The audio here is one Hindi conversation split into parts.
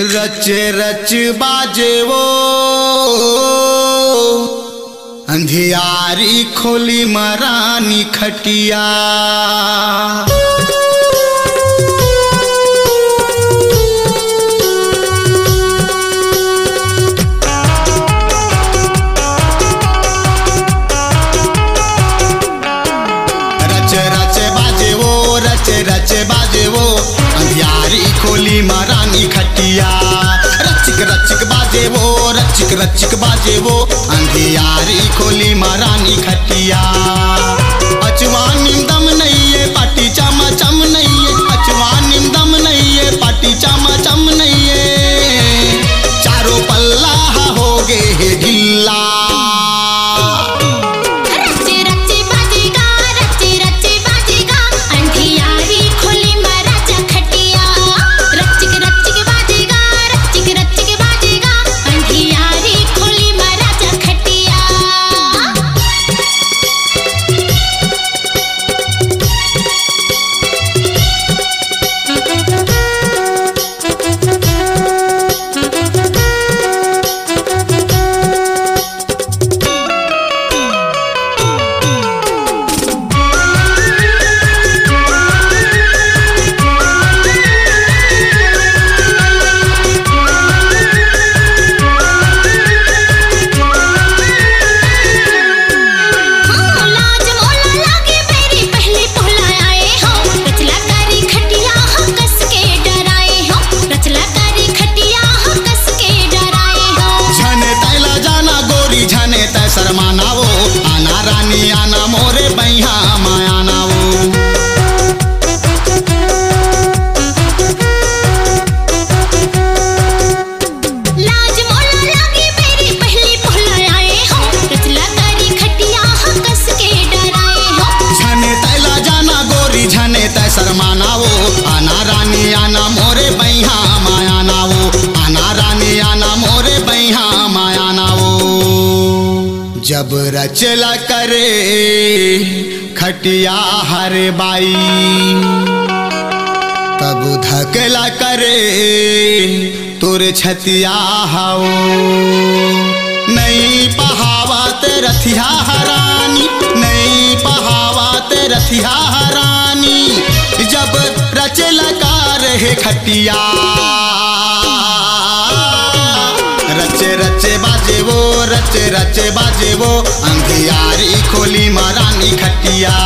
रच रच बाजे वो अंधियारी खोली मरानी खटिया। महारानी खटिया रचिक बाजे वो रचिक बाजे वो अंधियारी खोली महारानी खटिया। अचवा निंदम नहीं है पाटी चामा चम नहीं है, अचवा निंदम नहीं है पाटी चामा चम नहीं है। चारों पल्ला हो गए है ढिल्ला। जब रचला करे खटिया हर बाई तब धकला करे तुर छतिया हो। नहीं पहावत रथिया हरानी, नहीं पहावत रथिया हरानी जब रचला करे खटिया। रच बाजे वो अंधियारी खोली महारानी खटिया।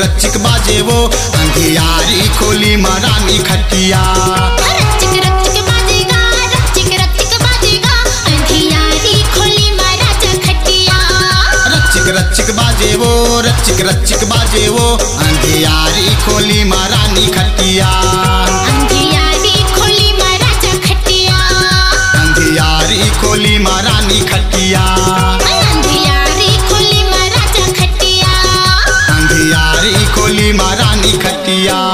रचिक बाजे वो अंधियारी खोली महारानी खटिया। रचिक बाजेगा अंधियारी खोली महाराजा खटिया। रचिक बाजे वो अंधियारी खोली महारानी खटिया। अंधियारी खोली महारानी खटिया। महारानी खटिया।